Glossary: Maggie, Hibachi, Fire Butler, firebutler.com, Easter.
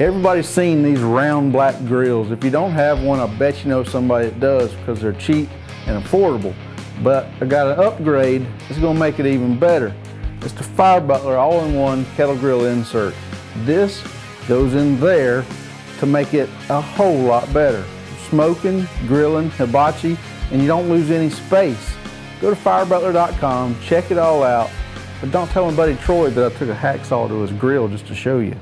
Everybody's seen these round black grills. If you don't have one, I bet you know somebody that does because they're cheap and affordable. But I got an upgrade that's going to make it even better. It's the Fire Butler all-in-one kettle grill insert. This goes in there to make it a whole lot better. Smoking, grilling, hibachi, and you don't lose any space. Go to firebutler.com, check it all out, but don't tell my buddy Troy that I took a hacksaw to his grill just to show you.